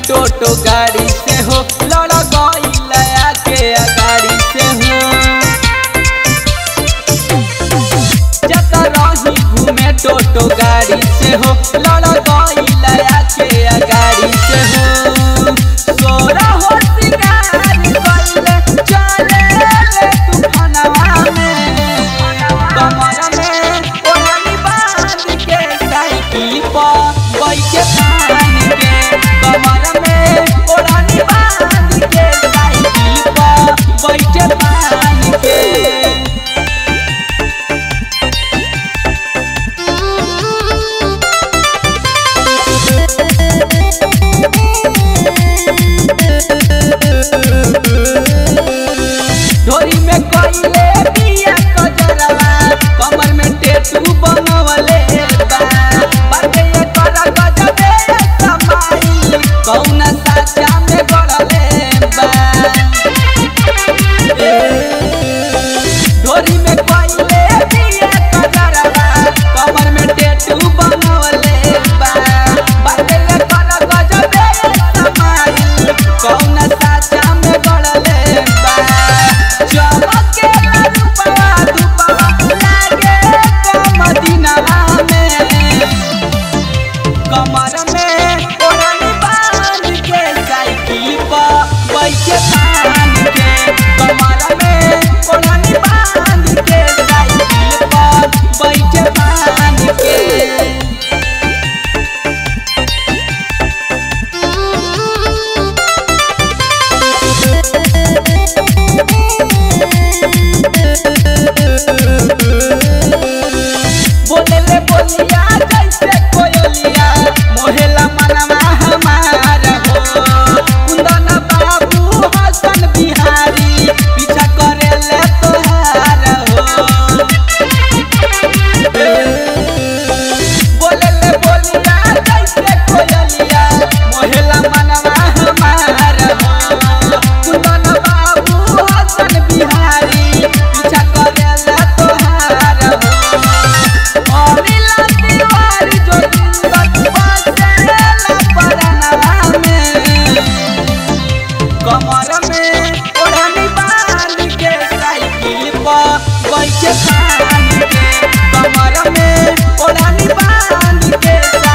टोटो गाड़ी से हो लड़ गई लया के गाड़ी से हो जत रही घूमे टोटो गाड़ी से हो लड़ गई लया के गाड़ी से हो तोरा हो सिंगार गईले चले ले तू फनवा में कमर में ओढ़नी बांध के साइकिल पर बैठे पानी के कमर ढोरी में कोइले पिया को जरवा कमर में टेटू बनवले बा बाटे ये करा गजबे समाई कौन साचा में गड़ले बा ढोरी में कोइले पिया को जरवा कमर में टेटू बनवले बा बाटे ये करा गजबे समाई कौन साचा में गड़ले कमर में ओढ़नी बांध के साइकिल पर बैठे पान के कमर में ओढ़नी बांध के साइकिल पर बैठे पान के बोले ले बोलिया जैसे कोयलिया मोहेला मनवा हमारा हो कुंदन बाबू हसन बिहारी पीछा करे ले तोहारा हो बोले ले बोलिया जैसे कोयलिया मोहेला मनवा हमारा हो कुंदन बाबू हसन बिहारी पीछा करे ले तोहारा हो अनिला तिवारी जो कमर में ओढ़नी बांध के साइकिल पर बैठे पान के कमर में ओढ़नी बांध के।